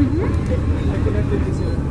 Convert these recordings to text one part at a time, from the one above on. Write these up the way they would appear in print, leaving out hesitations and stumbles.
I had lobster yesterday at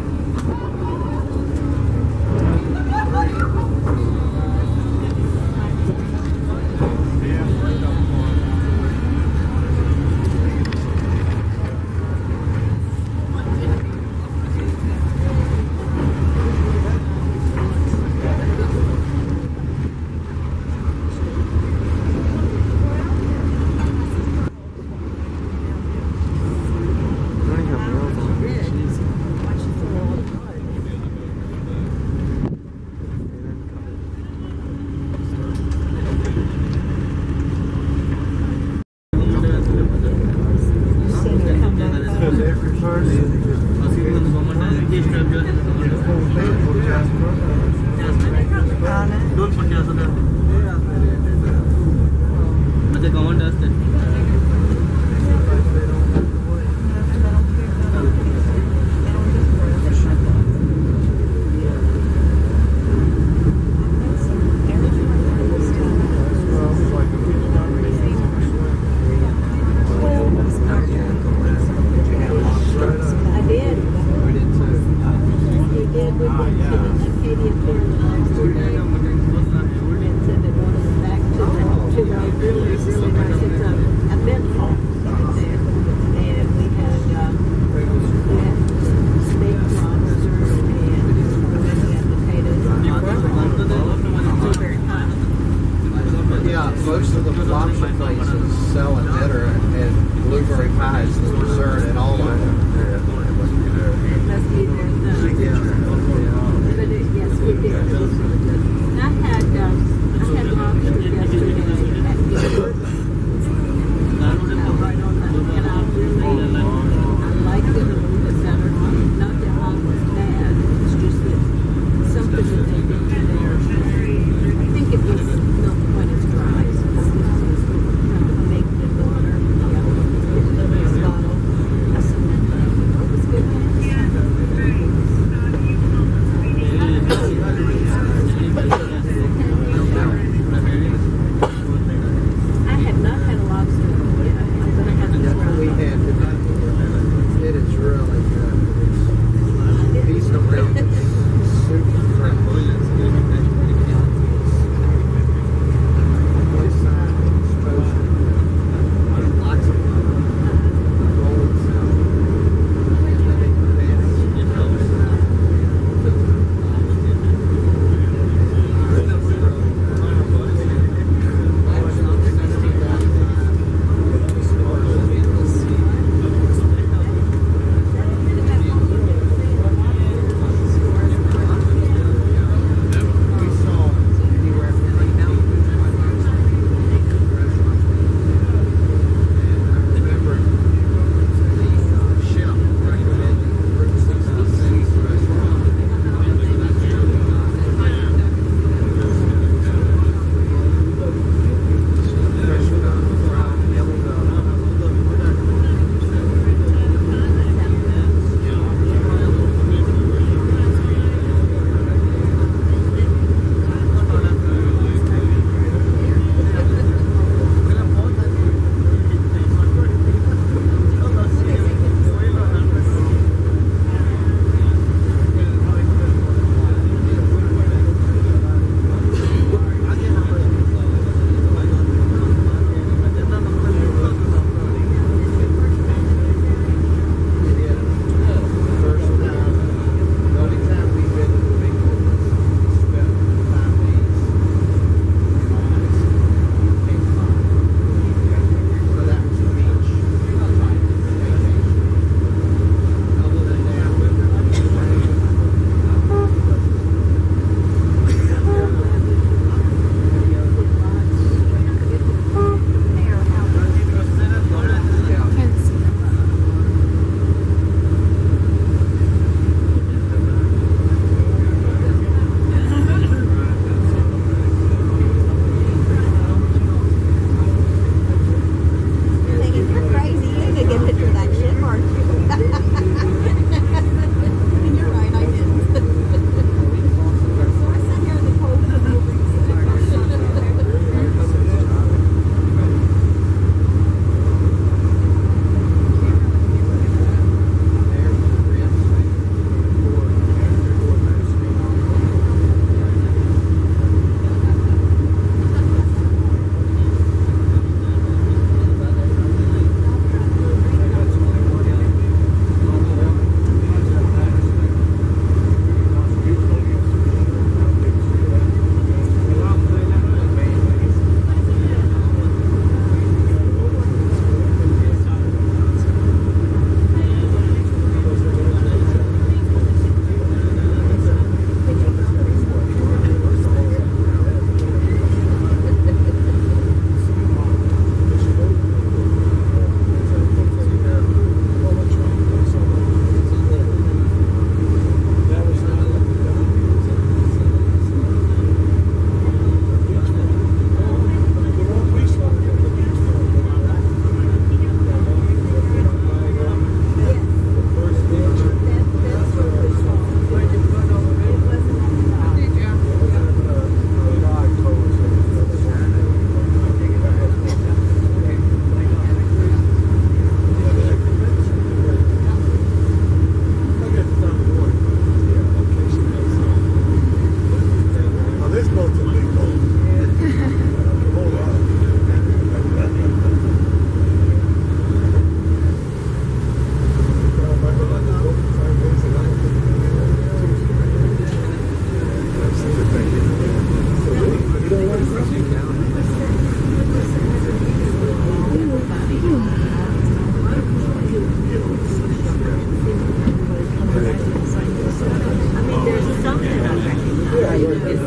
You sure you're supposed to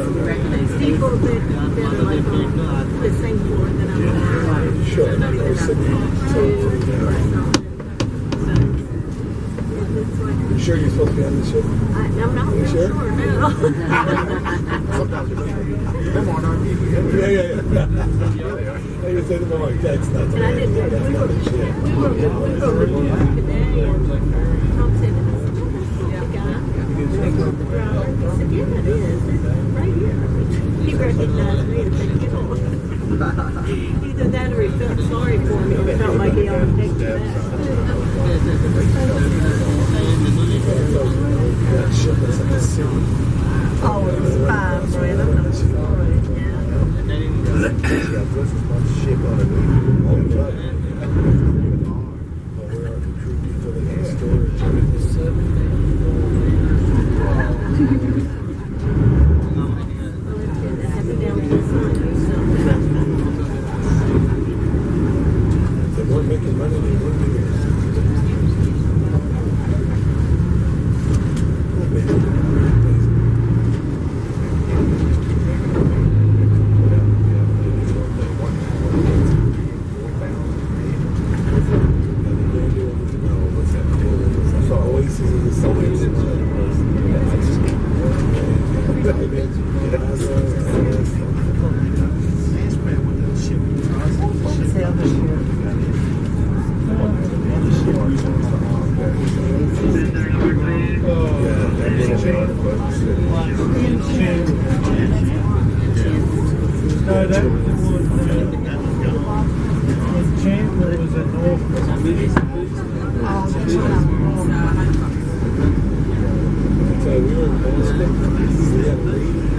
be on this ship? I'm not really sure. Yeah. You say the more that's not the right. He did that or he felt sorry for me. It felt like he always picked me back. Oh, it was fine, brother. We were in Boston.